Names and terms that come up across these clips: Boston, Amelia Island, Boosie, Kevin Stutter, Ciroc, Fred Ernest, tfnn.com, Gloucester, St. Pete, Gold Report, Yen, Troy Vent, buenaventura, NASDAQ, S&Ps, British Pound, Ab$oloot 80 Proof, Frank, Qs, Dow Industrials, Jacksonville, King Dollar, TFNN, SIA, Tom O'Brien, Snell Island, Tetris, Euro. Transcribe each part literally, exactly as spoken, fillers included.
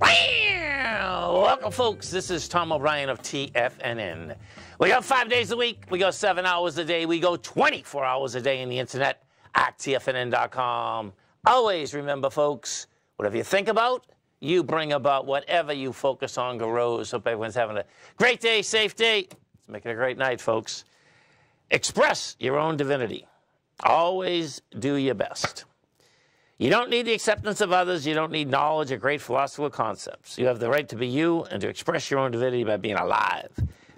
Welcome, folks. This is Tom O'Brien of T F N N. We go five days a week. We go seven hours a day. We go twenty-four hours a day in the internet at T F N N dot com. Always remember, folks, whatever you think about, you bring about. Whatever you focus on grows. Hope everyone's having a great day, safe day. Let's make it a great night, folks. Express your own divinity. Always do your best. You don't need the acceptance of others. You don't need knowledge or great philosophical concepts. You have the right to be you and to express your own divinity by being alive,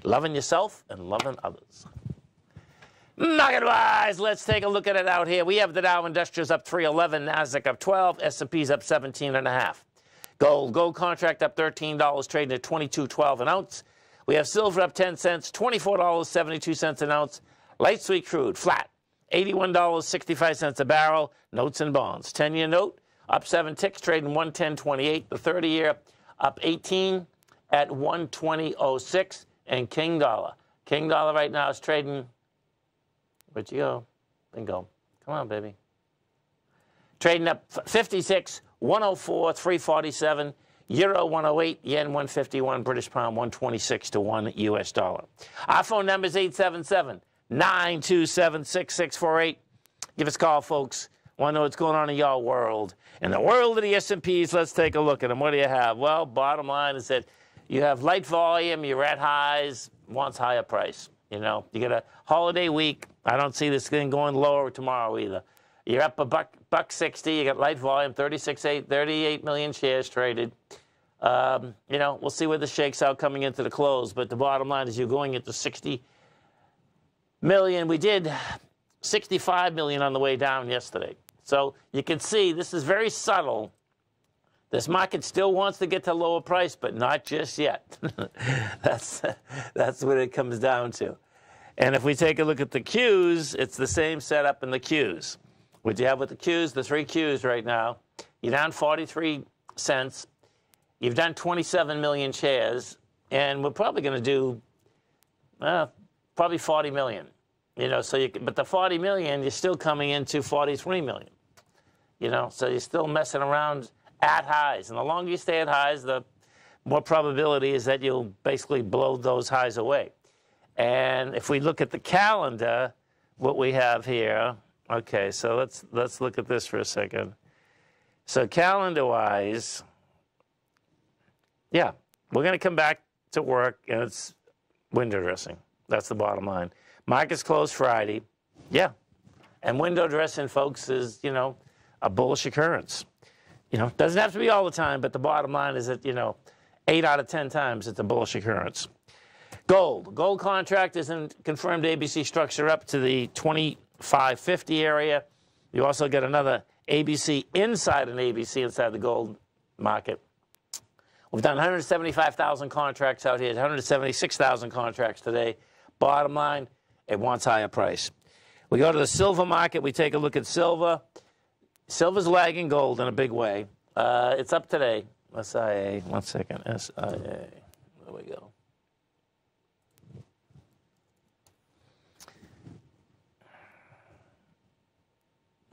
loving yourself and loving others. Market-wise, let's take a look at it out here. We have the Dow Industrials up three eleven, NASDAQ up twelve, S and Ps up seventeen and a half. Gold, gold contract up thirteen dollars, trading at twenty-two twelve an ounce. We have silver up ten cents, twenty-four dollars and seventy-two cents an ounce. Light sweet crude, flat. eighty-one dollars and sixty-five cents a barrel, notes and bonds. ten-year note, up seven ticks, trading one ten twenty-eight. The thirty-year up eighteen at one twenty oh six. And King Dollar. King Dollar right now is trading, where'd you go? Bingo. Come on, baby. Trading up fifty-six, one oh four, three forty-seven. Euro one oh eight, Yen one fifty-one, British Pound one twenty-six to one U S dollar. Our phone number is eight seven seven. nine two seven, six six four eight. Give us a call, folks. Want to know what's going on in y'all world. In the world of the S and Ps, let's take a look at them. What do you have? Well, bottom line is that you have light volume, you're at highs, wants higher price. You know, you get a holiday week. I don't see this thing going lower tomorrow either. You're up a buck, buck sixty. You got light volume, thirty-six eight, thirty-eight million shares traded. Um, you know, we'll see where this shakes out coming into the close. But the bottom line is you're going into sixty million. We did sixty-five million on the way down yesterday. So you can see this is very subtle. This market still wants to get to lower price, but not just yet. that's, that's what it comes down to. And if we take a look at the Qs, it's the same setup in the Qs. What do you have with the Qs? The three Qs right now. You're down forty-three cents. You've done twenty-seven million shares. And we're probably going to do, uh, probably forty million. You know, so you can, but the forty million, you're still coming into forty-three million. You know, so you're still messing around at highs. And the longer you stay at highs, the more probability is that you'll basically blow those highs away. And if we look at the calendar, what we have here, okay, so let's let's look at this for a second. So calendar-wise, yeah, we're going to come back to work, and it's window dressing. That's the bottom line. Markets closed Friday. Yeah. And window dressing, folks, is, you know, a bullish occurrence. You know, doesn't have to be all the time, but the bottom line is that, you know, eight out of ten times it's a bullish occurrence. Gold. Gold contract is in confirmed A B C structure up to the twenty-five fifty area. You also get another A B C inside an A B C inside the gold market. We've done one hundred seventy-five thousand contracts out here, one hundred seventy-six thousand contracts today. Bottom line, it wants higher price. We go to the silver market. We take a look at silver. Silver's lagging gold in a big way. Uh, it's up today. S I A. One second. S I A. There we go.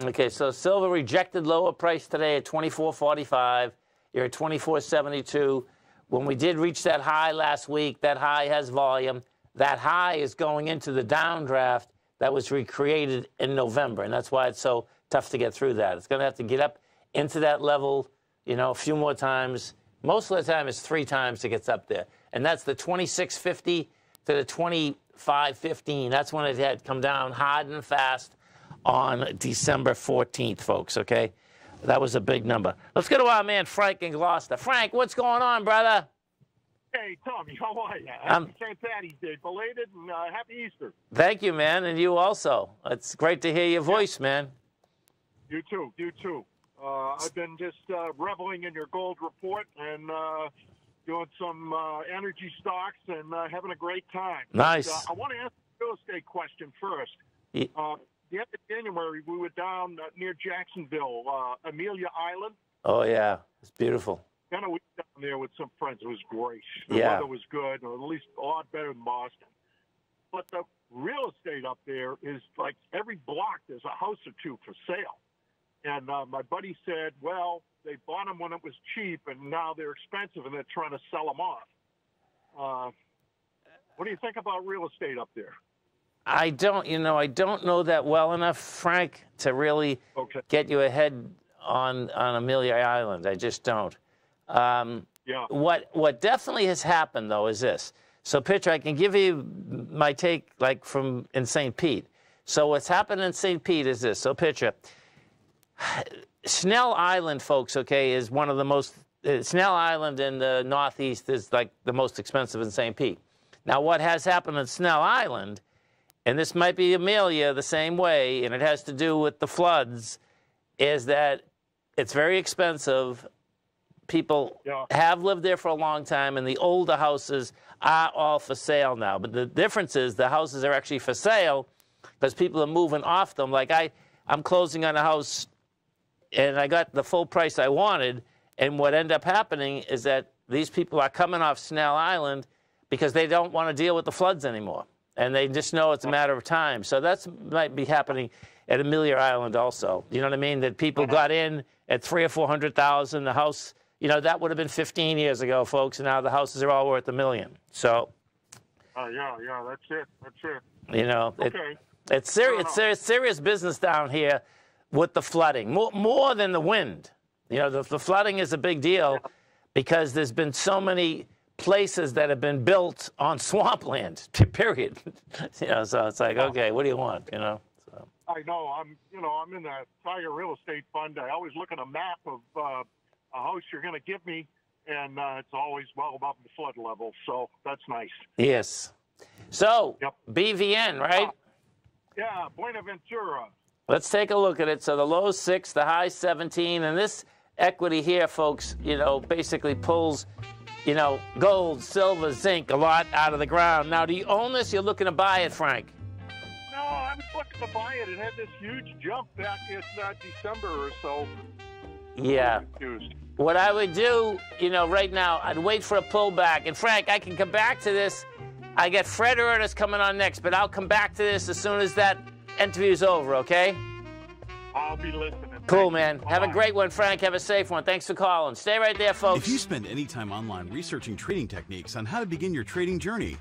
Okay, so silver rejected lower price today at twenty-four forty-five. You're at twenty-four seventy-two. When we did reach that high last week, that high has volume. That high is going into the downdraft that was recreated in November, and that's why it's so tough to get through that. It's going to have to get up into that level, you know, a few more times. Most of the time, it's three times it gets up there, and that's the twenty-six fifty to the twenty-five fifteen. That's when it had come down hard and fast on December fourteenth, folks, okay? That was a big number. Let's go to our man, Frank in Gloucester. Frank, what's going on, brother? Hey, Tommy, how are you? Um, Happy Saint Patty's Day, belated, and uh, happy Easter. Thank you, man, and you also. It's great to hear your voice, yeah. man. You too, you too. Uh, I've been just uh, reveling in your gold report and uh, doing some uh, energy stocks and uh, having a great time. Nice. But, uh, I want to ask a real estate question first. Yeah. Uh, the end of January, we were down uh, near Jacksonville, uh, Amelia Island. Oh, yeah, it's beautiful. Then a week down there with some friends. It was great. The yeah. weather was good, or at least a lot better than Boston. But the real estate up there is like every block there's a house or two for sale. And uh, my buddy said, well, they bought them when it was cheap, and now they're expensive, and they're trying to sell them off. Uh, what do you think about real estate up there? I don't, you know, I don't know that well enough, Frank, to really okay. get you ahead on on Amelia Island. I just don't. Um, yeah. What what definitely has happened though is this. So, Pitcher, I can give you my take, like from in Saint Pete. So, what's happened in Saint Pete is this. So, Pitcher, Snell Island, folks, okay, is one of the most. Uh, Snell Island in the Northeast is like the most expensive in Saint Pete. Now, what has happened in Snell Island? And this might be Amelia the same way, and it has to do with the floods, is that it's very expensive. People yeah. have lived there for a long time, and the older houses are all for sale now. But the difference is the houses are actually for sale because people are moving off them. Like I, I'm closing on a house, and I got the full price I wanted, and what ended up happening is that these people are coming off Snell Island because they don't want to deal with the floods anymore. And they just know it's a matter of time. So that might be happening at Amelia Island also. You know what I mean? That people got in at three or four hundred thousand. The house, you know, that would have been fifteen years ago, folks. And now the houses are all worth a million. So. Oh uh, yeah, yeah, that's it, that's it. You know, it, okay. it's serious. It's serious, serious business down here with the flooding, more more than the wind. You know, the, the flooding is a big deal because there's been so many places that have been built on swampland, period. You know, so it's like, okay, what do you want, you know? So. I know, I'm, you know, I'm in the Tiger Real Estate Fund. I always look at a map of uh, a house you're going to give me, and uh, it's always well above the flood level, so that's nice. Yes. So, yep. B V N, right? Uh, yeah, Buenaventura. Let's take a look at it. So the low six, the high seventeen, and this equity here, folks, you know, basically pulls... you know, gold, silver, zinc, a lot out of the ground. Now, do you own this? You're looking to buy it, Frank? No, I was looking to buy it. It had this huge jump back in uh, December or so. Yeah. What I would do, you know, right now, I'd wait for a pullback. And, Frank, I can come back to this. I got Fred Ernest coming on next, but I'll come back to this as soon as that interview's over, okay? I'll be listening. Cool, man. Have a great one, Frank. Have a safe one. Thanks for calling. Stay right there, folks. If you spend any time online researching trading techniques on how to begin your trading journey,